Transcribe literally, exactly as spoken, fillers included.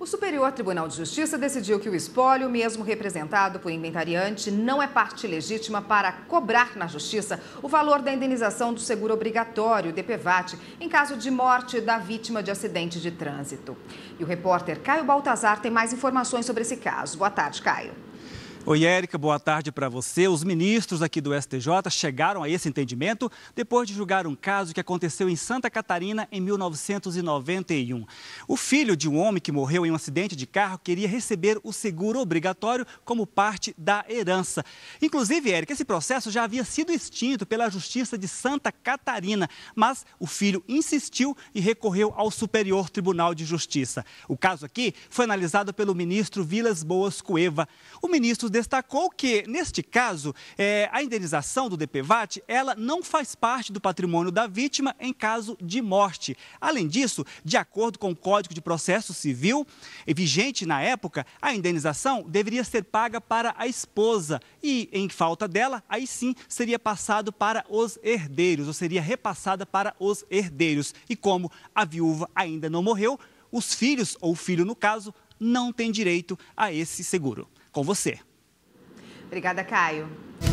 O Superior Tribunal de Justiça decidiu que o espólio, mesmo representado por inventariante, não é parte legítima para cobrar na Justiça o valor da indenização do seguro obrigatório, D P V A T, em caso de morte da vítima de acidente de trânsito. E o repórter Caio Balthazar tem mais informações sobre esse caso. Boa tarde, Caio. Oi, Érica, boa tarde para você. Os ministros aqui do S T J chegaram a esse entendimento depois de julgar um caso que aconteceu em Santa Catarina em mil novecentos e noventa e um. O filho de um homem que morreu em um acidente de carro queria receber o seguro obrigatório como parte da herança. Inclusive, Érica, esse processo já havia sido extinto pela Justiça de Santa Catarina, mas o filho insistiu e recorreu ao Superior Tribunal de Justiça. O caso aqui foi analisado pelo ministro Vilas Boas Cueva. O ministro destacou que, neste caso, é, a indenização do D P V A T, ela não faz parte do patrimônio da vítima em caso de morte. Além disso, de acordo com o Código de Processo Civil, vigente na época, a indenização deveria ser paga para a esposa e, em falta dela, aí sim seria passado para os herdeiros, ou seria repassada para os herdeiros. E como a viúva ainda não morreu, os filhos, ou o filho no caso, não tem direito a esse seguro. Com você. Obrigada, Caio.